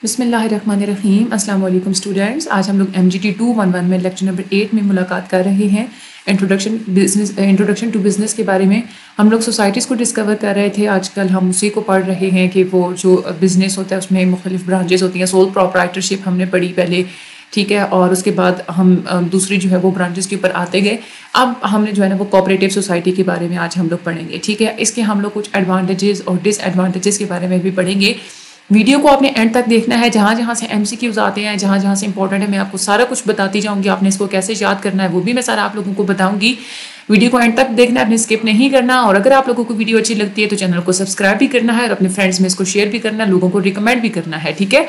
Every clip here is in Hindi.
बिस्मिल्लाहिर्रहमानिर्रहीम। अस्सलाम वालेकुम स्टूडेंट्स। आज हम लोग MGT211 में लेक्चर नंबर 8 में मुलाकात कर रहे हैं। इंट्रोडक्शन टू बिज़नेस के बारे में हम लोग सोसाइटीज़ को डिस्कवर कर रहे थे। आजकल हम उसी को पढ़ रहे हैं कि वो जो बिज़नेस होता है उसमें मुख्तलिफ ब्रांचेस होती हैं। सोल प्रोप्राइटरशिप हमने पढ़ी पहले, ठीक है, और उसके बाद हम दूसरी जो है वो ब्रांचेस के ऊपर आते गए। अब हमने जो है ना वो कोऑपरेटिव सोसाइटी के बारे में आज हम लोग पढ़ेंगे, ठीक है। इसके हम लोग कुछ एडवांटेजेस और डिसएडवांटेजेस के बारे में भी पढ़ेंगे। वीडियो को आपने एंड तक देखना है। जहाँ जहाँ से MCQs आते हैं, जहाँ जहाँ से इंपॉर्टेंट है, मैं आपको सारा कुछ बताती जाऊँगी। आपने इसको कैसे याद करना है वो भी मैं सारा आप लोगों को बताऊँगी। वीडियो को एंड तक देखना है, आपने स्किप नहीं करना। और अगर आप लोगों को वीडियो अच्छी लगती है तो चैनल को सब्सक्राइब भी करना है और अपने फ्रेंड्स में इसको शेयर भी करना है, लोगों को रिकमेंड भी करना है, ठीक है।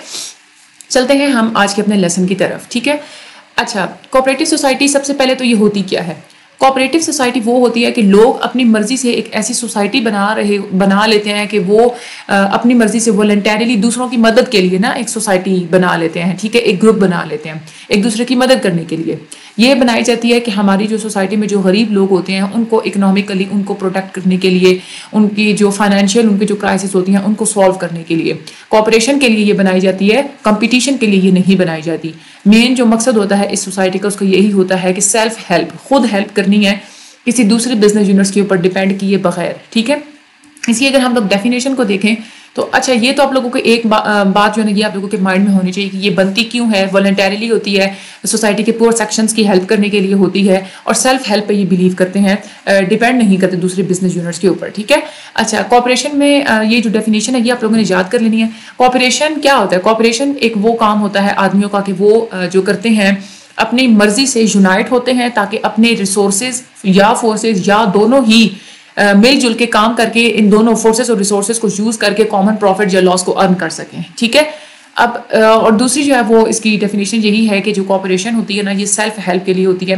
चलते हैं हम आज के अपने लेसन की तरफ, ठीक है। अच्छा, कोऑपरेटिव सोसाइटी सबसे पहले तो ये होती क्या है? कोऑपरेटिव सोसाइटी वो होती है कि लोग अपनी मर्ज़ी से एक ऐसी सोसाइटी बना लेते हैं कि वो अपनी मर्ज़ी से वॉलंटरीली दूसरों की मदद के लिए ना एक सोसाइटी बना लेते हैं, ठीक है। एक ग्रुप बना लेते हैं एक दूसरे की मदद करने के लिए। ये बनाई जाती है कि हमारी जो सोसाइटी में जो गरीब लोग होते हैं उनको इकनॉमिकली उनको प्रोटेक्ट करने के लिए, उनकी जो फाइनेंशियल उनकी जो क्राइसिस होती हैं उनको सॉल्व करने के लिए। कोऑपरेशन के लिए ये बनाई जाती है, कंपटीशन के लिए ये नहीं बनाई जाती। मेन जो मकसद होता है इस सोसाइटी का उसका यही होता है कि सेल्फ हेल्प, खुद हेल्प करनी है, किसी दूसरे बिजनेस यूनिट्स के ऊपर डिपेंड किए बगैर, ठीक है। इसकी अगर हम लोग डेफिनेशन को देखें तो अच्छा, ये तो आप लोगों को एक बात जो है ये आप लोगों के माइंड में होनी चाहिए कि ये बनती क्यों है। वॉलंटरीली होती है, सोसाइटी के पुअर सेक्शंस की हेल्प करने के लिए होती है और सेल्फ हेल्प पे ये बिलीव करते हैं, डिपेंड नहीं करते दूसरे बिजनेस यूनिट्स के ऊपर, ठीक है। अच्छा, कोऑपरेशन में ये जो डेफिनेशन है ये आप लोगों ने याद कर लेनी है। कोऑपरेशन क्या होता है? कोऑपरेशन एक वो काम होता है आदमियों का कि वो जो करते हैं अपनी मर्जी से यूनाइट होते हैं ताकि अपने रिसोर्सेज या फोर्सेज या दोनों ही मिलजुल के काम करके इन दोनों फोर्सेस और रिसोर्सेज को यूज़ करके कॉमन प्रॉफिट या लॉस को अर्न कर सकें, ठीक है। अब और दूसरी जो है वो इसकी डेफिनेशन यही है कि जो कोऑपरेशन होती है ना ये सेल्फ हेल्प के लिए होती है।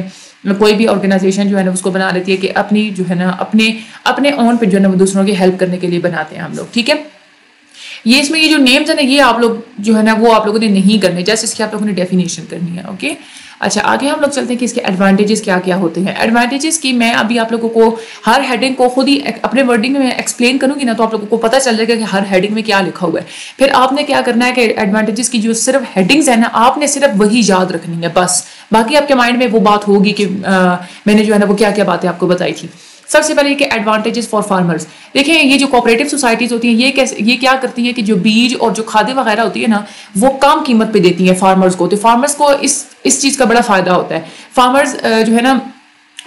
कोई भी ऑर्गेनाइजेशन जो है ना उसको बना लेती है कि अपनी जो है ना अपने ओन पे जो है ना दूसरों की हेल्प करने के लिए बनाते हैं हम लोग, ठीक है। ये इसमें ये जो नेम्स है ना ये आप लोग जो है ना वो आप लोगों ने नहीं करने, जस्ट इसकी आप लोगों ने डेफिनेशन करनी है, ओके। अच्छा, आगे हम लोग चलते हैं कि इसके एडवांटेजेस क्या क्या होते हैं। एडवांटेजेस की मैं अभी आप लोगों को हर हेडिंग को खुद ही अपने वर्डिंग में एक्सप्लेन करूंगी ना तो आप लोगों को पता चल जाएगा कि हर हेडिंग में क्या लिखा हुआ है। फिर आपने क्या करना है कि एडवांटेजेस की जो सिर्फ हेडिंग्स है ना आपने सिर्फ वही याद रखनी है बस। बाकी आपके माइंड में वो बात होगी कि मैंने जो है ना वो क्या क्या बातें आपको बताई थी। सबसे पहले कि एडवांटेजेस फॉर फार्मर्स। देखिए, ये जो कोऑपरेटिव सोसाइटीज़ होती हैं ये क्या करती हैं कि जो बीज और जो खादें वगैरह होती है ना वो कम कीमत पे देती हैं फार्मर्स को। तो फार्मर्स को इस चीज़ का बड़ा फ़ायदा होता है। फार्मर्स जो है ना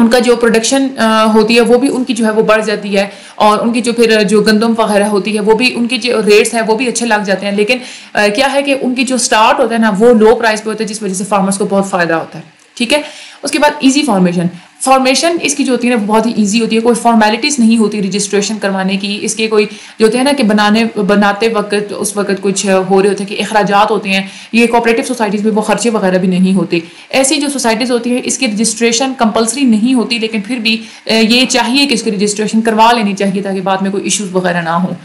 उनका जो प्रोडक्शन होती है वो भी उनकी जो है वो बढ़ जाती है और उनकी जो फिर जो गंदम वगैरह होती है वो भी उनके जो रेट्स हैं वो भी अच्छे लग जाते हैं। लेकिन क्या है कि उनकी जो स्टार्ट होता है ना वो लो प्राइस पर होता है जिस वजह से फार्मर्स को बहुत फ़ायदा होता है, ठीक है। उसके बाद इजी फॉर्मेशन इसकी जो होती है ना बहुत ही इजी होती है। कोई फॉर्मेलिटीज़ नहीं होती रजिस्ट्रेशन करवाने की। इसके कोई जो होते हैं ना कि बनाते वक्त उस वक्त कुछ हो रहे होते हैं कि अखराजात होते हैं, ये कोऑपरेटिव सोसाइटीज़ में वो खर्चे वगैरह भी नहीं होते। ऐसी जो सोसाइटीज़ होती है इसकी रजिस्ट्रेशन कंपलसरी नहीं होती, लेकिन फिर भी ये चाहिए कि इसकी रजिस्ट्रेशन करवा लेनी चाहिए ताकि बाद में कोई इशूज़ वगैरह ना हो।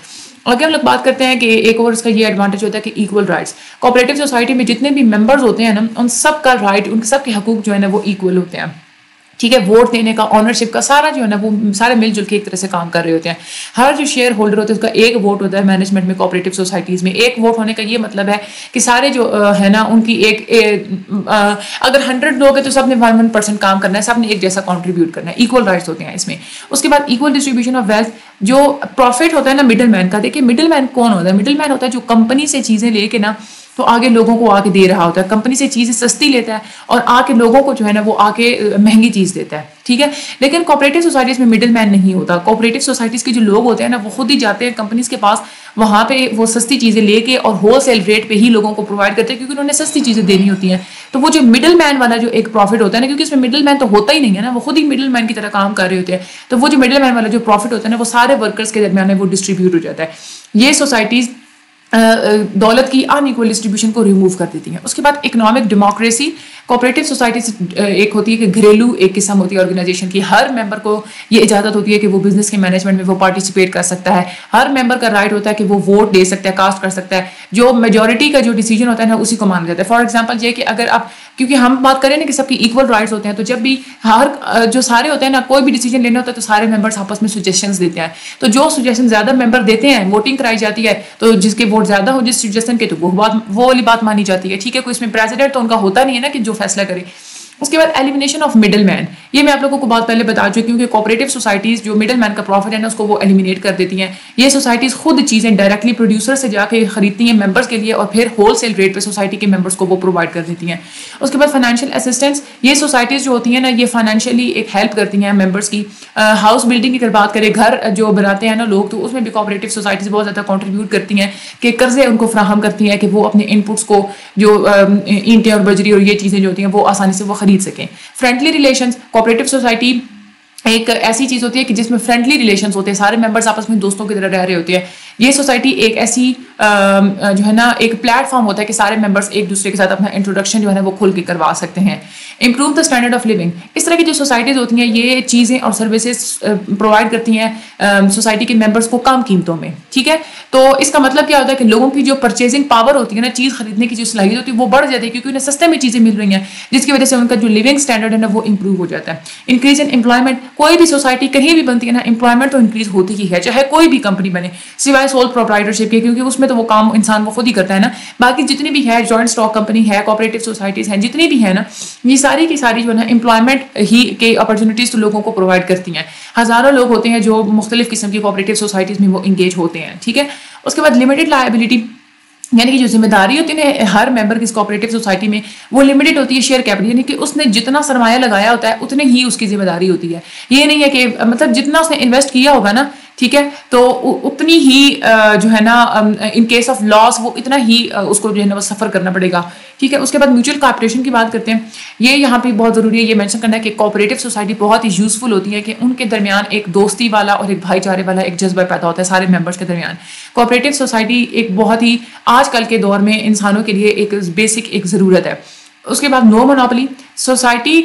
आगे हम लोग बात करते हैं कि एक और इसका ये एडवांटेज होता है कि इक्वल राइट्स। कोऑपरेटिव सोसाइटी में जितने भी मेंबर्स होते हैं ना उन सब का राइट, उन सब के हकूक जो है ना वो इक्वल होते हैं, ठीक है। वोट देने का, ऑनरशिप का, सारा जो है ना वो सारे मिलजुल के एक तरह से काम कर रहे होते हैं। हर जो शेयर होल्डर होता है उसका एक वोट होता है मैनेजमेंट में। कोऑपरेटिव सोसाइटीज़ में एक वोट होने का ये मतलब है कि सारे जो है ना उनकी अगर 100 लोग हैं तो सब ने 1% काम करना है, सब ने एक जैसा कॉन्ट्रीब्यूट करना है। इक्वल राइट्स होते हैं इसमें। उसके बाद इक्वल डिस्ट्रीब्यूशन ऑफ वेल्थ। जो प्रॉफिट होता है ना मिडिल मैन का, देखिए मिडिल मैन कौन होता है? मिडिल मैन होता है जो कंपनी से चीज़ें लेके ना तो आगे लोगों को आके दे रहा होता है। कंपनी से चीज़ें सस्ती लेता है और आके लोगों को जो है ना वो आके महंगी चीज़ देता है, ठीक है। लेकिन कोऑपरेटिव सोसाइटीज़ में मिडिल मैन नहीं होता। कोऑपरेटिव सोसाइटीज़ के जो लोग होते हैं ना वो खुद ही जाते हैं कंपनीज़ के पास, वहाँ पे वो सस्ती चीज़ें लेके और होलसेल रेट पे ही लोगों को प्रोवाइड करते हैं क्योंकि उन्होंने सस्ती चीज़ें देनी होती हैं। तो वो जो मिडिल मैन वाला जो एक प्रॉफिट होता है ना, क्योंकि इसमें मिडिल मैन तो होता ही नहीं है ना, वो खुद ही मिडिल मैन की तरह काम कर रहे होते हैं, तो वो जो मिडिल मैन वाला जो प्रॉफिट होता है ना वो सारे वर्कर्स के दरमियान वो डिस्ट्रीब्यूट हो जाता है। ये सोसाइटीज़ दौलत की अनइक्वल डिस्ट्रीब्यूशन को रिमूव कर देती हैं। उसके बाद इकोनॉमिक डेमोक्रेसी। कोऑपरेटिव सोसाइटी एक होती है कि घरेलू एक किस्म होती है ऑर्गेनाइजेशन की। हर मेंबर को ये इजाज़त होती है कि वो बिजनेस के मैनेजमेंट में वो पार्टिसिपेट कर सकता है। हर मेंबर का राइट होता है कि वो वोट दे सकता है, कास्ट कर सकता है। जो मेजॉरिटी का जो डिसीजन होता है ना उसी को माना जाता है। फॉर एग्जाम्पल ये कि अगर आप क्योंकि हम बात करें ना कि सबकी इक्वल राइट्स होते हैं, तो जब भी हर जो सारे होते हैं ना, कोई भी डिसीजन लेना होता है तो सारे मेंबर्स आपस में सजेशंस देते हैं, तो जो सजेशन ज्यादा मेंबर देते हैं वोटिंग कराई जाती है, तो जिसके वोट ज्यादा हो जिस सजेशन के, तो वो वाली बात मानी जाती है, ठीक है। कोई इसमें प्रेसिडेंट तो उनका होता नहीं है ना कि जो फैसला करे। उसके बाद एलिमिनेशन ऑफ मिडिल मैन, ये मैं आप लोगों को बहुत पहले बता चुकी हूँ कि कोऑपरेटिव सोसाइटीज़ जो मिडिल मैन का प्रॉफिट है ना उसको वो एलिमिनेट कर देती हैं। ये सोसाइटीज़ खुद चीज़ें डायरेक्टली प्रोड्यूसर से जाके खरीदती हैं मेंबर्स के लिए और फिर होलसेल रेट पे सोसाइटी के मेंबर्स को वो प्रोवाइड कर देती हैं। उसके बाद फाइनेंशियल असिस्टेंस, ये सोसाइटीज़ जो होती हैं ना ये फाइनेंशियली एक हेल्प करती हैं मेंबर्स की। हाउस बिल्डिंग की अगर बात करें, घर जो बनाते हैं ना लोग, तो उसमें भी कोऑपरेटिव सोसाइटीज़ बहुत ज़्यादा कॉन्ट्रीब्यूट करती हैं कि कर्जे उनको फराहम करती हैं कि वो अपने इनपुट्स को जो ईंटें और बजरी और ये चीज़ें जो होती हैं वो आसानी से वो खरीद सकें। फ्रेंडली रिलेशंस, कोऑपरेटिव सोसाइटी एक ऐसी चीज होती है कि जिसमें फ्रेंडली रिलेशंस होते हैं, सारे मेंबर्स आपस में दोस्तों की तरह रह रहे होते हैं। ये सोसाइटी एक ऐसी जो है ना एक प्लेटफॉर्म होता है कि सारे मेंबर्स एक दूसरे के साथ अपना इंट्रोडक्शन जो है ना वो खुल के करवा सकते हैं। Improve the standard of living, इस तरह की जो सोसाइटीज़ होती हैं ये चीज़ें और सर्विसेज प्रोवाइड करती हैं सोसाइटी के मेंबर्स को कम कीमतों में, ठीक है। तो इसका मतलब क्या होता है कि लोगों की जो परचेजिंग पावर होती है ना, चीज़ खरीदने की जो सलाहियत होती है वो बढ़ जाती है क्योंकि उन्हें सस्ते में चीज़ें मिल रही हैं, जिसकी वजह से उनका जो लिविंग स्टैंडर्ड है ना वो इंप्रूव हो जाता है। इंक्रीज इन एम्प्लॉयमेंट, कोई भी सोसाइटी कहीं भी बनती है ना एम्प्लॉयमेंट तो इंक्रीज होती ही है, चाहे कोई भी कंपनी बने सिवाय सोल प्रोप्राइटरशिप के, क्योंकि उसमें तो वो काम इंसान वो खुद ही करता है ना। बाकी जितनी भी है जॉइंट स्टॉक कंपनी है, कोऑपरेटिव सोसाइटीज़ हैं, जितनी भी है ना ये सारी की सारी जो है ना एम्प्लॉयमेंट ही के अपॉर्चुनिटीज़ तो लोगों को प्रोवाइड करती हैं। हज़ारों लोग होते हैं जो मुख्तलिफ किस्म की कोऑपरेटिव सोसाइटीज़ में वो इंगेज होते हैं, ठीक है। उसके बाद लिमिटेड लायबिलिटी, यानी कि जो जिम्मेदारी होती है हर मेंबर की इस कोऑपरेटिव सोसाइटी में वो लिमिटेड होती है शेयर कैपिटल, यानी कि उसने जितना सरमाया लगाया होता है उतने ही उसकी जिम्मेदारी होती है। ये नहीं है कि मतलब जितना उसने इन्वेस्ट किया होगा ना, ठीक है, तो उतनी ही जो है ना इन केस ऑफ लॉस वो इतना ही उसको जो है ना वो सफ़र करना पड़ेगा, ठीक है। उसके बाद म्यूचुअल कॉर्पोरेशन की बात करते हैं, ये यहाँ पे बहुत ज़रूरी है ये मेंशन करना है कि कोऑपरेटिव सोसाइटी बहुत ही यूज़फुल होती है कि उनके दरमियान एक दोस्ती वाला और एक भाईचारे वाला एक जज्बा पैदा होता है सारे मेम्बर्स के दरमियान। कोऑपरेटिव सोसाइटी एक बहुत ही आजकल के दौर में इंसानों के लिए एक बेसिक एक ज़रूरत है। उसके बाद no monopoly, society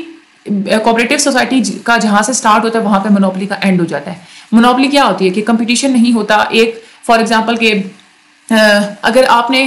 cooperative society का जहाँ से स्टार्ट होता है वहाँ पे मोनोपोली का एंड हो जाता है। मोनोपोली क्या होती है कि कंपटीशन नहीं होता। एक फॉर एग्जांपल के अगर आपने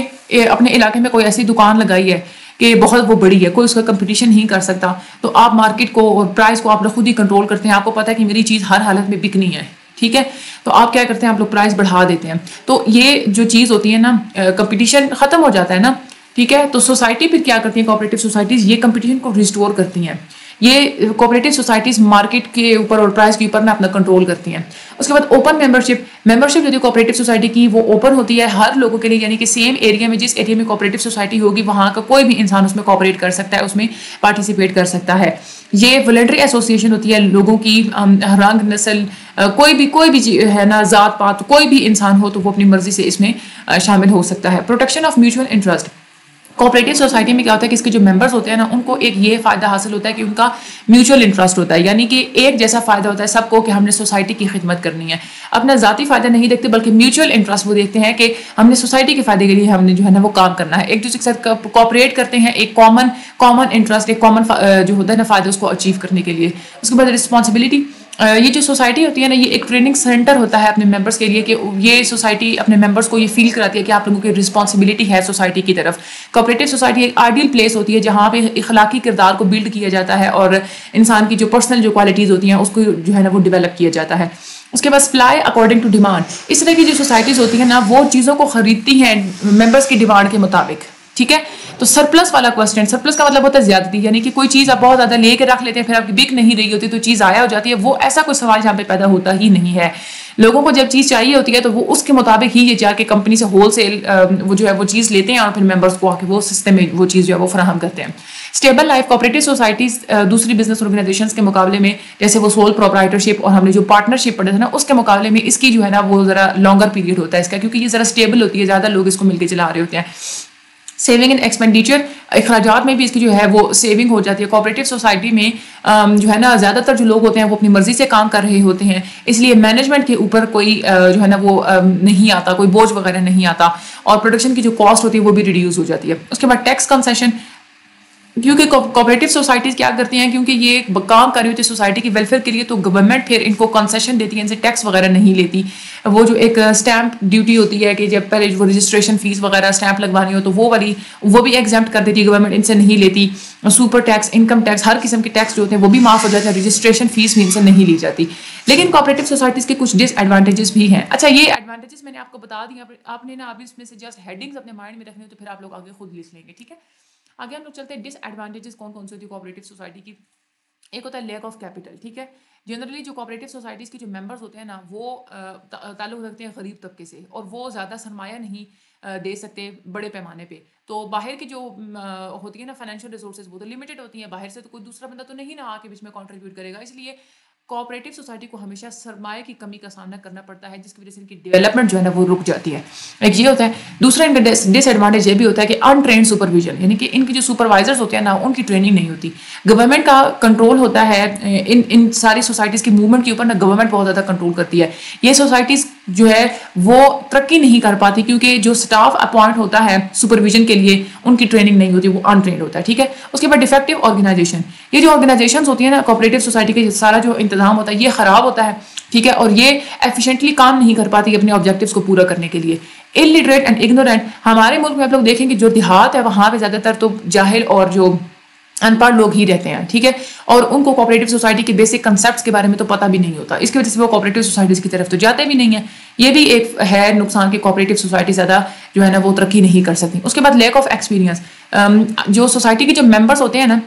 अपने इलाके में कोई ऐसी दुकान लगाई है कि बहुत वो बड़ी है, कोई उसका कंपटीशन नहीं कर सकता, तो आप मार्केट को और प्राइस को आप लोग खुद ही कंट्रोल करते हैं। आपको पता है कि मेरी चीज़ हर हालत में बिकनी है, ठीक है, तो आप क्या करते हैं, आप लोग प्राइस बढ़ा देते हैं। तो ये जो चीज़ होती है ना कंपटीशन ख़त्म हो जाता है ना, ठीक है। तो सोसाइटी फिर क्या करती है, कोऑपरेटिव सोसाइटीज़ ये कंपटीशन को रिस्टोर करती हैं। ये कोऑपरेटिव सोसाइटीज़ मार्केट के ऊपर और प्राइस के ऊपर में अपना कंट्रोल करती हैं। उसके बाद ओपन मेंबरशिप, मेंबरशिप जो कोऑपरेटिव सोसाइटी की वो ओपन होती है हर लोगों के लिए, यानी कि सेम एरिया में जिस एरिया में कोऑपरेटिव सोसाइटी होगी वहाँ का कोई भी इंसान उसमें कोऑपरेट कर सकता है, उसमें पार्टिसिपेट कर सकता है। ये वॉलंटरी एसोसिएशन होती है, लोगों की रंग नस्ल कोई भी है ना जात पात कोई भी इंसान हो तो वो अपनी मर्जी से इसमें शामिल हो सकता है। Protection of mutual interest, cooperative society में क्या होता है कि इसके जो मेंबर्स होते हैं ना उनको एक ये फ़ायदा हासिल होता है कि उनका म्यूचुअल इंटरेस्ट होता है, यानी कि एक जैसा फ़ायदा होता है सबको कि हमने सोसाइटी की खिदमत करनी है। अपना ज़ाती फ़ायदा नहीं देखते बल्कि म्यूचुअल इंटरेस्ट वो देखते हैं कि हमने सोसाइटी के फ़ायदे के लिए हमने जो है ना वो काम करना है, एक दूसरे के साथ कोऑपरेट करते हैं, एक कॉमन इंटरेस्ट एक कॉमन जो होता है ना फ़ायदा उसको अचीव करने के लिए। उसके बाद रिस्पॉन्सिबिलिटी, ये जो सोसाइटी होती है ना ये एक ट्रेनिंग सेंटर होता है अपने मेंबर्स के लिए कि ये सोसाइटी अपने मेंबर्स को ये फील कराती है कि आप लोगों की रिस्पॉन्सिबिलिटी है सोसाइटी की तरफ। कोऑपरेटिव सोसाइटी एक आइडियल प्लेस होती है जहाँ पे इखलाकी किरदार को बिल्ड किया जाता है और इंसान की जो पर्सनल जो क्वालिटीज़ होती हैं उसको जो है ना वो डेवलप किया जाता है। उसके बाद सप्लाई अकॉर्डिंग टू डिमांड, इस तरह की जो सोसाइटीज़ होती हैं ना वो चीज़ों को खरीदती हैं मेंबर्स की डिमांड के मुताबिक, ठीक है। तो सरप्लस वाला क्वेश्चन, सरप्लस का मतलब होता है ज्यादती, यानी कि कोई चीज़ आप बहुत ज़्यादा लेके रख लेते हैं फिर आपकी बिक नहीं रही होती तो चीज़ आया हो जाती है, वो ऐसा कोई सवाल यहाँ पे पैदा होता ही नहीं है। लोगों को जब चीज़ चाहिए होती है तो वो उसके मुताबिक ही ये जाके कंपनी से होलसेल वो जो है वो चीज़ लेते हैं और फिर मेंबर्स को आके वो सस्ते में वो चीज़ जो है वो फराहम करते हैं। स्टेबल लाइफ, कोऑपरेटिव सोसाइटीज़ दूसरी बिजनेस ऑर्गेनाइजेशंस के मुकाबले में, जैसे वो सोल प्रोप्राइटरशिप और हमने जो पार्टनरशिप पढ़े थे ना उसके मुकाबले में इसकी जो है ना वो ज़रा लॉन्गर पीरियड होता है इसका, क्योंकि ये ज़रा स्टेबल होती है, ज़्यादा लोग इसको मिलकर चला रहे होते हैं। सेविंग एंड एक्सपेंडिचर, अखराजात में भी इसकी जो है वो सेविंग हो जाती है। कोऑपरेटिव सोसाइटी में जो है ना ज़्यादातर जो लोग होते हैं वो अपनी मर्ज़ी से काम कर रहे होते हैं, इसलिए मैनेजमेंट के ऊपर कोई जो है ना वो नहीं आता, कोई बोझ वगैरह नहीं आता और प्रोडक्शन की जो कॉस्ट होती है वो भी रिड्यूस हो जाती है। उसके बाद टैक्स कंसेशन, क्योंकि कोऑपरेटिव सोसाइटीज़ क्या करती हैं, क्योंकि ये काम कर रही होती है सोसाइटी की वेलफेयर के लिए, तो गवर्नमेंट फिर इनको कंसेशन देती है, इनसे टैक्स वगैरह नहीं लेती। वो जो एक स्टैंप ड्यूटी होती है कि जब पहले वो रजिस्ट्रेशन फीस वगैरह स्टैंप लगवानी हो तो वो वाली वो भी एग्जम्प्ट कर देती है, गवर्नमेंट इनसे नहीं लेती। सुपर टैक्स, इनकम टैक्स, हर किस्म के टैक्स जो होते हैं वो भी माफ़ हो जाते हैं, रजिस्ट्रेशन फीस भी इनसे नहीं ली जाती। लेकिन कोऑपरेटिव सोसाइटीज़ के कुछ डिसएडवांटेजेस भी हैं। अच्छा, ये एडवांटेजेस मैंने आपको बता दिए, आपने ना अभी इसमें से जस्ट हेडिंग्स अपने माइंड में रखनी हो, तो फिर आप लोग आगे खुद लिख लेंगे, ठीक है। आगे हम लोग चलते हैं डिसएडवांटेजेस कौन कौन सी होती है कोऑपरेटिव सोसाइटी की। एक होता है लैक ऑफ कैपिटल, ठीक है। जनरली जो कोऑपरेटिव सोसाइटीज़ के जो मेंबर्स होते हैं ना, वो ताल्लुक़ रखते हैं गरीब तबके से, और वो ज़्यादा सरमाया नहीं दे सकते बड़े पैमाने पे। तो बाहर की जो होती है ना फाइनेंशियल रिसोर्सेज, वो तो लिमिटेड होती हैं, बाहर से तो कोई दूसरा बंदा तो नहीं ना आके बीच में कॉन्ट्रीब्यूट करेगा। इसलिए कोऑपरेटिव सोसाइटी को हमेशा सरमाए की कमी का सामना करना पड़ता है, जिसकी वजह से इनकी डेवलपमेंट जो है ना वो रुक जाती है। एक ये होता है। दूसरा इनका डिसएडवांटेज ये भी होता है कि अनट्रेंड सुपरविजन, यानी कि इनके जो सुपरवाइजर्स होते हैं ना, उनकी ट्रेनिंग नहीं होती। गवर्नमेंट का कंट्रोल होता है इन सारी सोसाइटीज़ की मूवमेंट के ऊपर ना, गवर्नमेंट बहुत ज़्यादा कंट्रोल करती है। ये सोसाइटीज़ जो है वो तरक्की नहीं कर पाती, क्योंकि जो स्टाफ अपॉइंट होता है सुपरविजन के लिए, उनकी ट्रेनिंग नहीं होती, वो अनट्रेंड होता है, ठीक है। उसके बाद डिफेक्टिव ऑर्गेनाइजेशन, ये जो ऑर्गेनाइजेशंस होती है ना कोऑपरेटिव सोसाइटी के, सारा जो इंतजाम होता है ये ख़राब होता है, ठीक है, और ये एफिशिएंटली काम नहीं कर पाती अपने ऑब्जेक्टिव्स को पूरा करने के लिए। इलिटरेट एंड इग्नोरेंट, हमारे मुल्क में आप लोग देखेंगे जो देहात है वहाँ पे ज़्यादातर तो जाहिल और जो अनपढ़ लोग ही रहते हैं, ठीक है, और उनको कोऑपरेटिव सोसाइटी के बेसिक कंसेप्ट्स के बारे में तो पता भी नहीं होता। इसकी वजह से वो कोऑपरेटिव सोसाइटीज़ की तरफ तो जाते भी नहीं है। ये भी एक है नुकसान कि कोऑपरेटिव सोसाइटी ज़्यादा जो है ना वो तरक्की नहीं कर सकती। उसके बाद लैक ऑफ एक्सपीरियंस, जो सोसाइटी के जो मेम्बर्स होते हैं ना,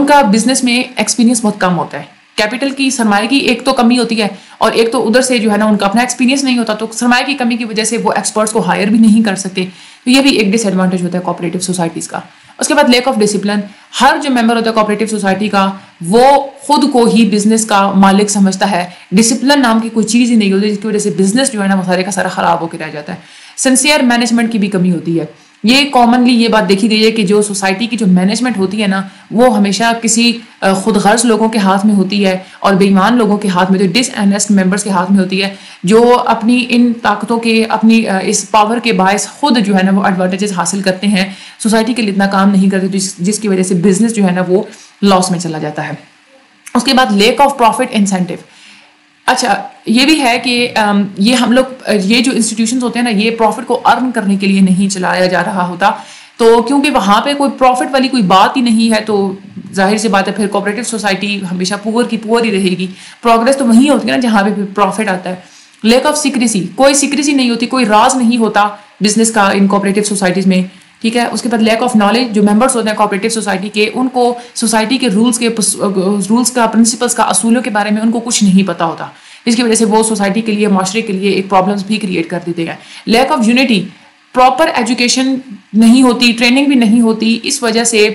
उनका बिजनेस में एक्सपीरियंस बहुत कम होता है। कैपिटल की, सरमाए की एक तो कमी होती है, और एक तो उधर से जो है ना उनका अपना एक्सपीरियंस नहीं होता, तो सरमाए की कमी की वजह से वो एक्सपर्ट्स को हायर भी नहीं कर सकते। तो ये भी एक डिसएडवांटेज होता है कोऑपरेटिव सोसाइटीज़ का। उसके बाद लैक ऑफ डिसिप्लिन, हर जो मेंबर होता है कोऑपरेटिव सोसाइटी का, वो खुद को ही बिजनेस का मालिक समझता है। डिसिप्लिन नाम की कोई चीज़ ही नहीं होती, जिसकी वजह से बिजनेस जो है ना वो सारे का सारा ख़राब होकर रह जाता है। सिंसियर मैनेजमेंट की भी कमी होती है। ये कॉमनली ये बात देखी गई है कि जो सोसाइटी की जो मैनेजमेंट होती है ना, वो हमेशा किसी खुदगर्ज लोगों के हाथ में होती है, और बेईमान लोगों के हाथ में, तो डिसऑनेस्ट मेंबर्स के हाथ में होती है, जो अपनी इन ताकतों के, अपनी इस पावर के बायस खुद जो है ना वो एडवांटेजेस हासिल करते हैं, सोसाइटी के लिए इतना काम नहीं करते, जिसकी वजह से बिजनेस जो है ना वो लॉस में चला जाता है। उसके बाद लैक ऑफ प्रॉफिट इंसेंटिव। अच्छा, ये भी है कि ये हम लोग, ये जो इंस्टीट्यूशंस होते हैं ना, ये प्रॉफिट को अर्न करने के लिए नहीं चलाया जा रहा होता, तो क्योंकि वहाँ पे कोई प्रॉफिट वाली कोई बात ही नहीं है, तो जाहिर सी बात है फिर कोऑपरेटिव सोसाइटी हमेशा पुअर की पुअर ही रहेगी। प्रोग्रेस तो वहीं होती है ना जहाँ पे प्रॉफिट आता है। लैक ऑफ सीक्रेसी, कोई सीक्रेसी नहीं होती, कोई राज नहीं होता बिजनेस का इन कोऑपरेटिव सोसाइटीज़ में, ठीक है। उसके बाद लैक ऑफ नॉलेज, जो मेंबर्स होते हैं कोऑपरेटिव सोसाइटी के, उनको सोसाइटी के रूल्स का प्रिंसिपल्स का, असूलों के बारे में उनको कुछ नहीं पता होता, जिसकी वजह से वो सोसाइटी के लिए, माशरे के लिए एक प्रॉब्लम्स भी क्रिएट कर देते हैं। Lack of unity, proper education नहीं होती, ट्रेनिंग भी नहीं होती, इस वजह से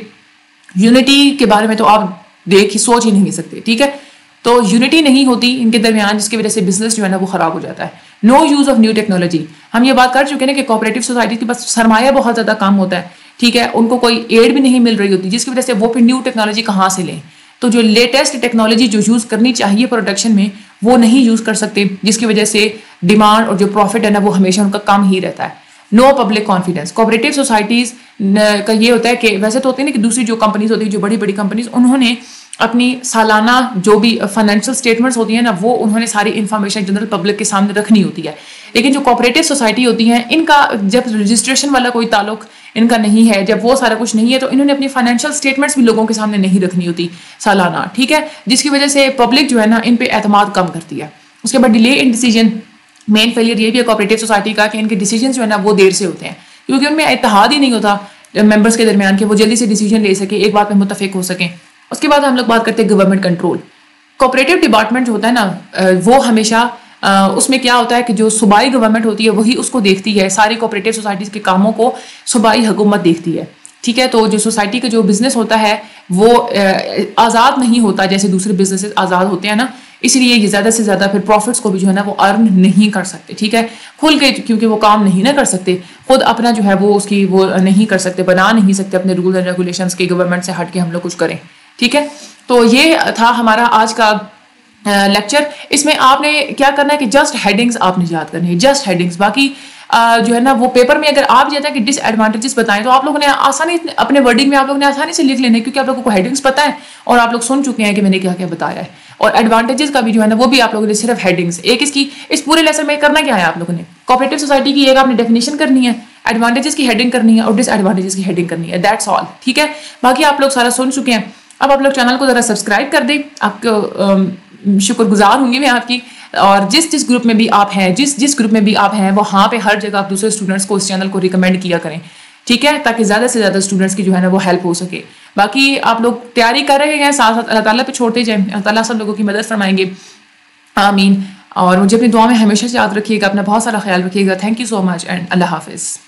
यूनिटी के बारे में तो आप सोच ही नहीं सकते, ठीक है। तो यूनिटी नहीं होती इनके दरमियान, जिसकी वजह से बिजनेस जो है ना वो ख़राब हो जाता है। No use of new technology, हम ये बात कर चुके हैं कि कोऑपरेटिव सोसाइटी के पास सरमाया बहुत ज़्यादा कम होता है, ठीक है, उनको कोई एड भी नहीं मिल रही होती, जिसकी वजह से वो फिर न्यू टेक्नोलॉजी कहाँ से लें। तो जो लेटेस्ट टेक्नोलॉजी जो यूज़ करनी चाहिए प्रोडक्शन में, वो नहीं यूज़ कर सकते, जिसकी वजह से डिमांड और जो प्रॉफिट है ना वो हमेशा उनका कम ही रहता है। No public confidence, cooperative societies का ये होता है कि वैसे तो होते हैं ना कि दूसरी जो कंपनीज होती है, जो बड़ी बड़ी कंपनीज, उन्होंने अपनी सालाना जो भी फाइनेंशियल स्टेटमेंट्स होती हैं ना, वो उन्होंने सारी इन्फॉर्मेशन जनरल पब्लिक के सामने रखनी होती है। लेकिन जो कोऑपरेटिव सोसाइटी होती हैं, इनका जब रजिस्ट्रेशन वाला कोई ताल्लुक इनका नहीं है, जब वो सारा कुछ नहीं है, तो इन्होंने अपनी फाइनेंशियल स्टेटमेंट्स भी लोगों के सामने नहीं रखनी होती सालाना, ठीक है, जिसकी वजह से पब्लिक जो है ना इन पर एतमाद कम करती है। उसके बाद delay in decision, main failure ये भी है कोऑपरेटिव सोसाइटी का कि इनके डिसीजन जो है ना वो देर से होते हैं, क्योंकि उनमें इत्तेहाद ही नहीं होता मेंबर्स के दरमियान कि वो जल्दी से डिसीजन ले सकें, एक बात में मुत्तफिक हो सकें। उसके बाद हम लोग बात करते हैं गवर्नमेंट कंट्रोल। कोऑपरेटिव डिपार्टमेंट जो होता है ना, वो हमेशा उसमें क्या होता है कि जो सूबाई गवर्नमेंट होती है वही उसको देखती है, सारी कोऑपरेटिव सोसाइटीज़ के कामों को सूबाई हुकूमत देखती है, ठीक है। तो जो सोसाइटी का जो बिज़नेस होता है वो आज़ाद नहीं होता जैसे दूसरे बिजनेसेस आज़ाद होते हैं ना, इसलिए ये ज़्यादा से ज़्यादा फिर प्रॉफिट्स को भी जो है ना वो अर्न नहीं कर सकते, ठीक है, खुल के, क्योंकि वो काम नहीं ना कर सकते, खुद अपना जो है वो उसकी वो नहीं कर सकते, बना नहीं सकते अपने रूल एंड रेगुलेशंस के, गवर्नमेंट से हट के हम लोग कुछ करें, ठीक है। तो ये था हमारा आज का लेक्चर। इसमें आपने क्या करना है कि जस्ट हेडिंग्स आपने याद करनी है, जस्ट हेडिंग्स, बाकी जो है ना वो पेपर में अगर आप जाता है कि डिसएडवांटेजेस बताएं तो आप लोगों ने आसानी अपने वर्डिंग में आप लोगों ने आसानी से लिख लेने, क्योंकि आप लोगों को हेडिंग्स पता है और आप लोग सुन चुके हैं कि मैंने क्या क्या बताया है। और एडवांटेजेस का भी जो है ना वो भी आप लोगों ने सिर्फ हेडिंग्स एक इसकी इस पूरे लेसन में करना क्या है, आप लोगों ने कोऑपरेटिव सोसाइटी की एक आपने डेफिनेशन करनी है, एडवांटेजेस की हेडिंग करनी है और डिसएडवांटेजेस की हेडिंग करनी है। दैट्स ऑल, ठीक है। बाकी आप लोग सारा सुन चुके हैं। अब आप लोग चैनल को ज़रा सब्सक्राइब कर दें, आपको शुक्रगुजार होंगी मैं आपकी। और जिस ग्रुप में भी आप हैं, जिस ग्रुप में भी आप हैं वहाँ पे हर जगह आप दूसरे स्टूडेंट्स को इस चैनल को रिकमेंड किया करें, ठीक है, ताकि ज़्यादा से ज़्यादा स्टूडेंट्स की जो है ना वो हेल्प हो सके। बाकी आप लोग तैयारी कर रहे हैं, साथ साथ अल्लाह ताला पे छोड़ते जाएं, अल्लाह ताला सब लोगों की मदद फरमाएंगे, आमीन। और मुझे अपनी दुआ में हमेशा से याद रखिएगा, अपना बहुत सारा ख्याल रखिएगा। Thank you so much and अल्लाह हाफिज़।